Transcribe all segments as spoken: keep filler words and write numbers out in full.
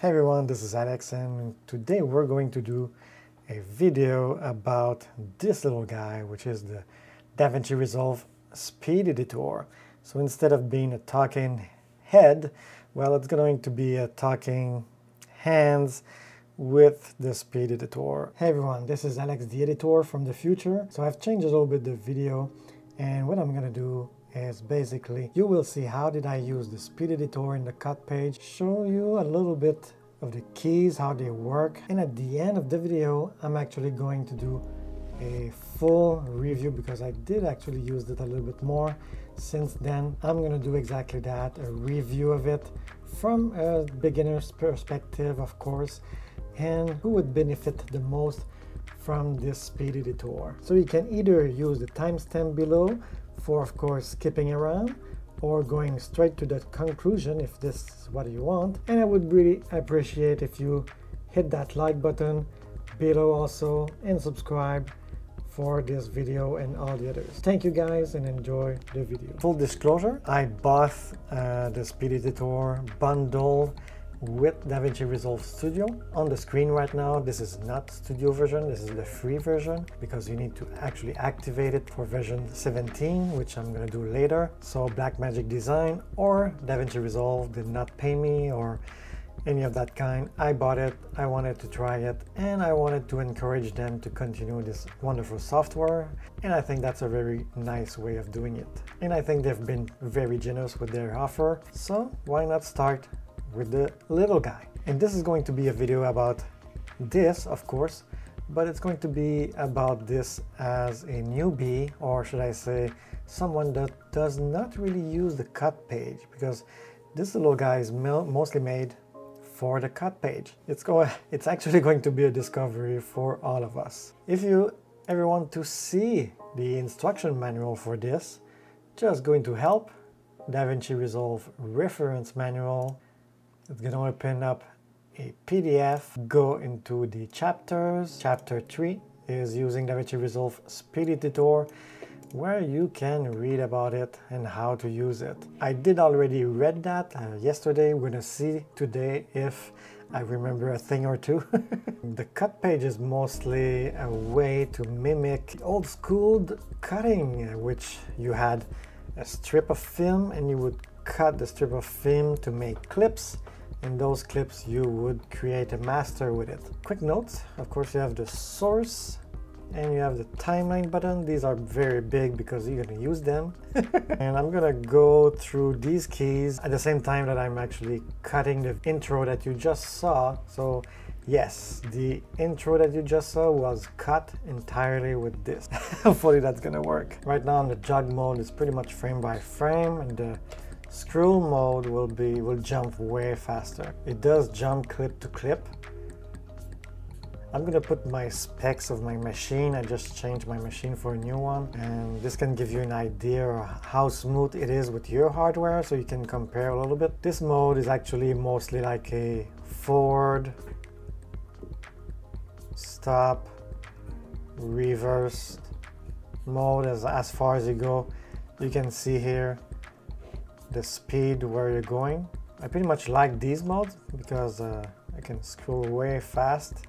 Hey everyone, this is Alex, and today we're going to do a video about this little guy, which is the DaVinci Resolve Speed Editor. So instead of being a talking head, well, it's going to be a talking hands with the Speed Editor. Hey everyone, this is Alex, the editor from the future. So I've changed a little bit the video, and what I'm gonna do is basically you will see how did I use the Speed Editor in the cut page, show you a little bit of the keys, how they work, and at the end of the video I'm actually going to do a full review because I did actually use it a little bit more since then. I'm gonna do exactly that, a review of it from a beginner's perspective, of course, and who would benefit the most from this Speed Editor. So you can either use the timestamp below for, of course, skipping around or going straight to that conclusion if this is what you want. And I would really appreciate if you hit that like button below also and subscribe for this video and all the others. Thank you guys and enjoy the video. Full disclosure, I bought uh, the Speed Editor bundled with DaVinci Resolve Studio. On the screen right now, this is not Studio version, this is the free version because you need to actually activate it for version seventeen, which I'm gonna do later. So Blackmagic Design or DaVinci Resolve did not pay me or any of that kind. I bought it, I wanted to try it, and I wanted to encourage them to continue this wonderful software, and I think that's a very nice way of doing it. And I think they've been very generous with their offer, so why not start with the little guy? And this is going to be a video about this, of course, but it's going to be about this as a newbie, or should I say someone that does not really use the cut page, because this little guy is mostly made for the cut page. It's going it's actually going to be a discovery for all of us. If you ever want to see the instruction manual for this, just go into Help, DaVinci Resolve Reference Manual. It's gonna open up a P D F, go into the chapters. Chapter three is using DaVinci Resolve Speed Editor, where you can read about it and how to use it. I did already read that uh, yesterday. We're gonna see today if I remember a thing or two. The cut page is mostly a way to mimic old school cutting, which you had a strip of film and you would cut the strip of film to make clips. In those clips you would create a master with it. Quick notes, of course, you have the source and you have the timeline button. These are very big because you're going to use them. And I'm going to go through these keys at the same time that I'm actually cutting the intro that you just saw. So yes, the intro that you just saw was cut entirely with this. Hopefully that's going to work. Right now in the jog mode it's pretty much frame by frame, and the scroll mode will be will jump way faster. It does jump clip to clip. I'm gonna put my specs of my machine. I just changed my machine for a new one, and this can give you an idea of how smooth it is with your hardware, so you can compare a little bit. This mode is actually mostly like a forward, stop, reverse mode as, as far as you go. You can see here the speed where you're going. I pretty much like these modes because uh, I can scroll way fast,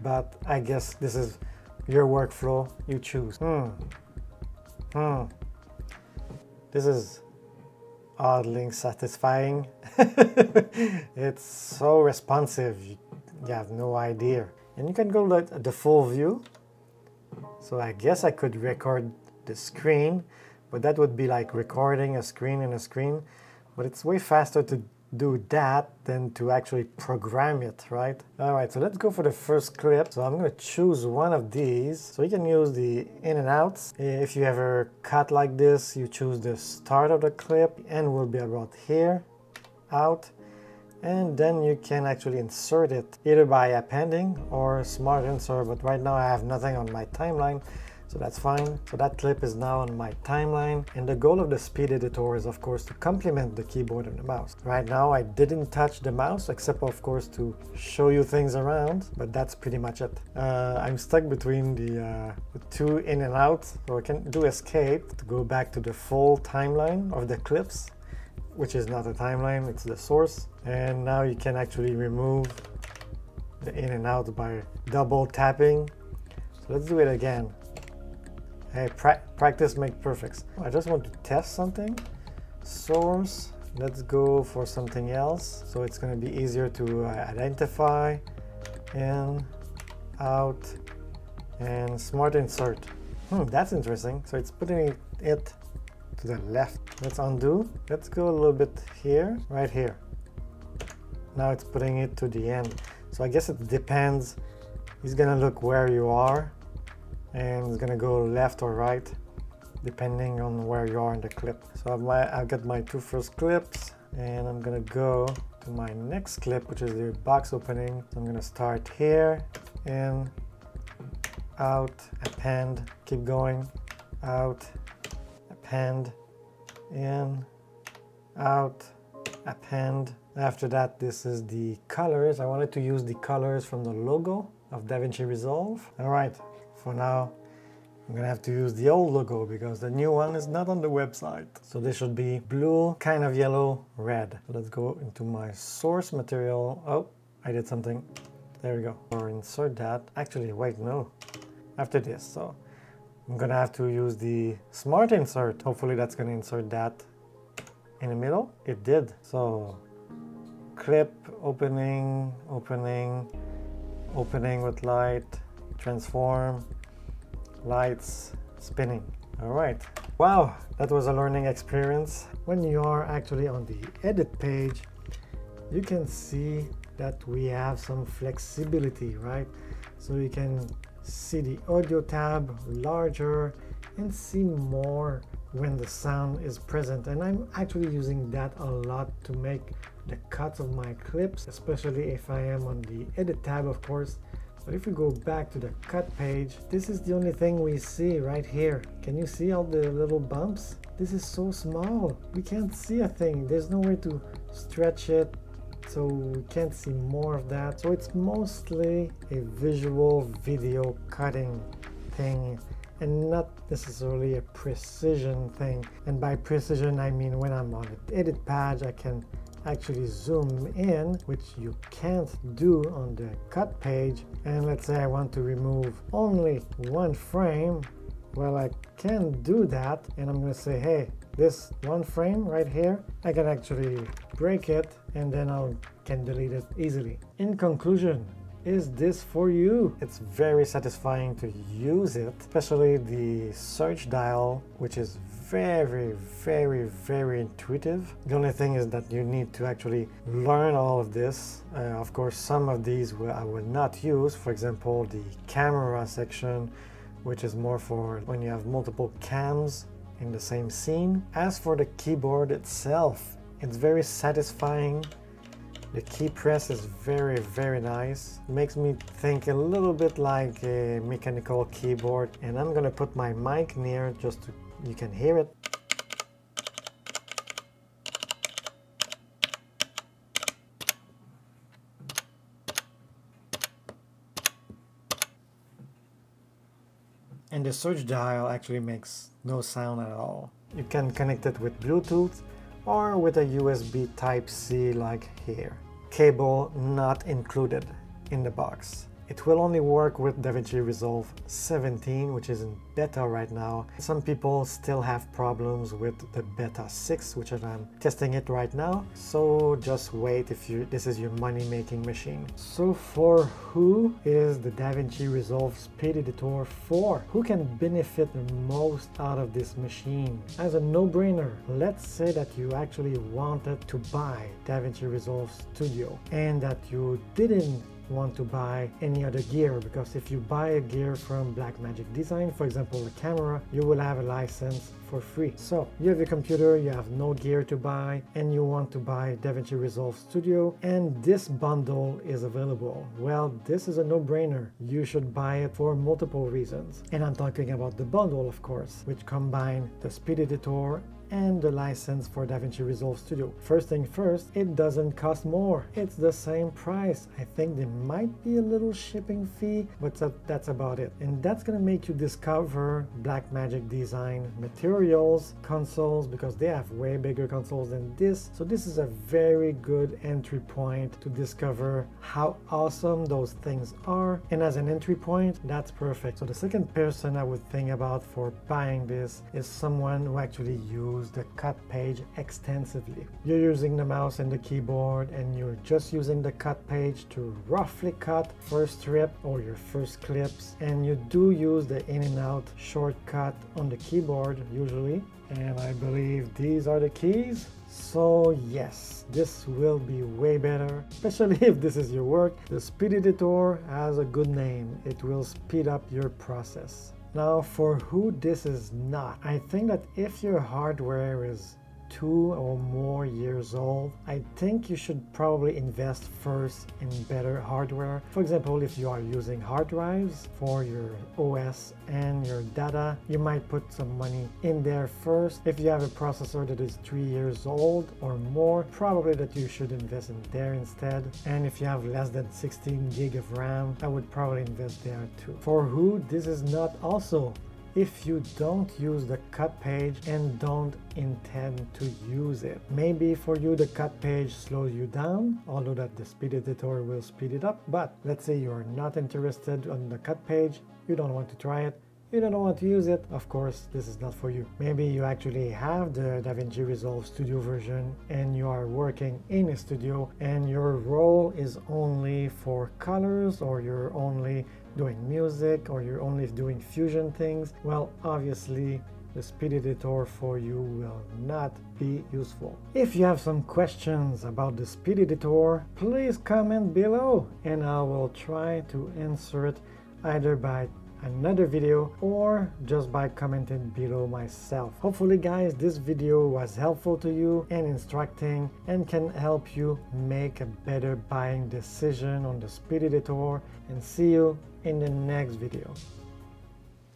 but I guess this is your workflow, you choose. Hmm. Hmm. This is oddly satisfying. It's so responsive, you have no idea. And you can go like the full view. So I guess I could record the screen, but that would be like recording a screen in a screen, but it's way faster to do that than to actually program it, right? All right, so let's go for the first clip. So I'm gonna choose one of these. So you can use the in and outs. If you ever cut like this, you choose the start of the clip, the end will be about here, out, and then you can actually insert it either by appending or smart insert, but right now I have nothing on my timeline, so that's fine. So that clip is now on my timeline, and the goal of the Speed Editor is, of course, to complement the keyboard and the mouse. Right now I didn't touch the mouse, except of course to show you things around, but that's pretty much it. Uh, I'm stuck between the, uh, the two in and out, so I can do escape to go back to the full timeline of the clips, which is not the timeline, it's the source. And now you can actually remove the in and out by double tapping. So let's do it again. Hey, pra practice makes perfect. I just want to test something. Source, let's go for something else. So it's gonna be easier to uh, identify. In, out, and smart insert. Hmm, that's interesting. So it's putting it to the left. Let's undo. Let's go a little bit here, right here. Now it's putting it to the end. So I guess it depends. It's gonna look where you are and it's gonna go left or right depending on where you are in the clip. So I've, my, I've got my two first clips and I'm gonna go to my next clip, which is the box opening. So I'm gonna start here, in, out, append, keep going, out, append, in, out, append. After that, this is the colors. I wanted to use the colors from the logo of DaVinci Resolve. All right, for now, I'm gonna have to use the old logo because the new one is not on the website. So this should be blue, kind of yellow, red. So let's go into my source material. Oh, I did something. There we go. Or insert that. Actually, wait, no. After this, so I'm gonna have to use the smart insert. Hopefully that's gonna insert that in the middle. It did. So clip, opening, opening, opening with light, transform, lights, spinning. All right. Wow, that was a learning experience. When you are actually on the edit page, you can see that we have some flexibility, right? So you can see the audio tab larger and see more when the sound is present. And I'm actually using that a lot to make the cuts of my clips, especially if I am on the edit tab, of course. But if we go back to the cut page, this is the only thing we see right here. Can you see all the little bumps? This is so small. We can't see a thing. There's no way to stretch it. So we can't see more of that. So it's mostly a visual video cutting thing and not necessarily a precision thing. And by precision, I mean when I'm on the edit page, I can actually zoom in, which you can't do on the cut page. And let's say I want to remove only one frame. Well, I can do that. And I'm gonna say, hey, this one frame right here, I can actually break it and then I can delete it easily. In conclusion, is this for you? It's very satisfying to use it, especially the search dial, which is very, very, very intuitive. The only thing is that you need to actually learn all of this. Uh, of course, some of these will, I will not use, for example, the camera section, which is more for when you have multiple cams in the same scene. As for the keyboard itself, it's very satisfying. The key press is very, very nice. It makes me think a little bit like a mechanical keyboard. And I'm gonna put my mic near just to, you can hear it. And the search dial actually makes no sound at all. You can connect it with Bluetooth or with a U S B Type C like here. Cable not included in the box. It will only work with DaVinci Resolve seventeen, which is in beta right now. Some people still have problems with the beta six, which I'm testing it right now. So just wait if you this is your money-making machine. So for who is the DaVinci Resolve Speed Editor for? Who can benefit the most out of this machine? As a no-brainer, let's say that you actually wanted to buy DaVinci Resolve Studio and that you didn't want to buy any other gear, because if you buy a gear from Blackmagic Design, for example a camera, you will have a license for free. So you have your computer, you have no gear to buy, and you want to buy DaVinci Resolve Studio, and this bundle is available. Well, this is a no-brainer. You should buy it for multiple reasons, and I'm talking about the bundle, of course, which combine the Speed Editor and the license for DaVinci Resolve Studio. First thing first, it doesn't cost more. It's the same price. I think there might be a little shipping fee, but that's about it. And that's gonna make you discover Blackmagic Design materials, consoles, because they have way bigger consoles than this. So this is a very good entry point to discover how awesome those things are. And as an entry point, that's perfect. So the second person I would think about for buying this is someone who actually used the cut page extensively. You're using the mouse and the keyboard, and you're just using the cut page to roughly cut first strip or your first clips, and you do use the in and out shortcut on the keyboard usually, and I believe these are the keys. So yes, this will be way better, especially if this is your work. The Speed Editor has a good name. It will speed up your process. Now, for who this is not, I think that if your hardware is two or more years old, I think you should probably invest first in better hardware. For example, if you are using hard drives for your O S and your data, you might put some money in there first. If you have a processor that is three years old or more, probably that you should invest in there instead. And if you have less than sixteen gig of RAM, I would probably invest there too. For who this is not also, if you don't use the cut page and don't intend to use it. Maybe for you the cut page slows you down, although that the Speed Editor will speed it up. But let's say you're not interested on the cut page, you don't want to try it, you don't want to use it, of course this is not for you. Maybe you actually have the DaVinci Resolve Studio version and you are working in a studio and your role is only for colors, or you're only doing music, or you're only doing fusion things. Well, obviously the Speed Editor for you will not be useful. If you have some questions about the Speed Editor, please comment below and I will try to answer it either by another video or just by commenting below myself. Hopefully guys, this video was helpful to you and instructing, and can help you make a better buying decision on the Speed Editor, and see you in the next video.